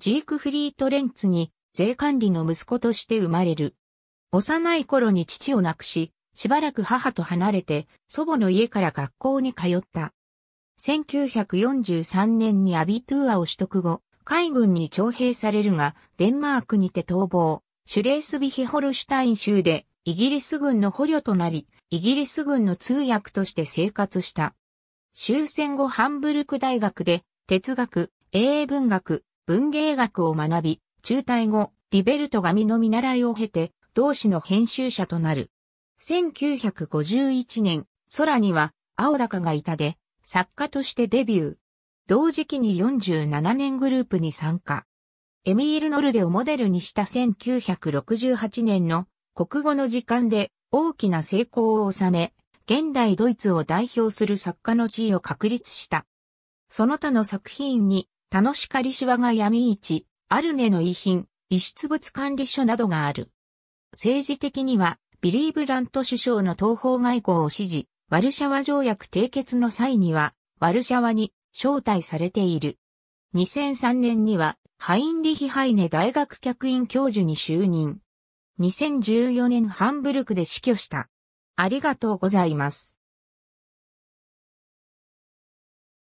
ジークフリート・レンツに税関理の息子として生まれる。幼い頃に父を亡くし、しばらく母と離れて祖母の家から学校に通った。1943年にアビトゥアを取得後、海軍に徴兵されるが、デンマークにて逃亡、シュレースビヒホルシュタイン州でイギリス軍の捕虜となり、イギリス軍の通訳として生活した。終戦後ハンブルク大学で哲学、英文学、文芸学を学び、中退後、ディベルト紙の見習いを経て、同誌の編集者となる。1951年、空には青鷹がいたで、作家としてデビュー。同時期に47年グループに参加。エミール・ノルデをモデルにした1968年の国語の時間で大きな成功を収め、現代ドイツを代表する作家の地位を確立した。その他の作品に、楽しかりしわが闇市、アルネの遺品、遺失物管理所などがある。政治的には、ビリー・ブラント首相の東方外交を支持、ワルシャワ条約締結の際には、ワルシャワに招待されている。2003年には、ハインリヒ・ハイネ大学客員教授に就任。2014年ハンブルクで死去した。ありがとうございます。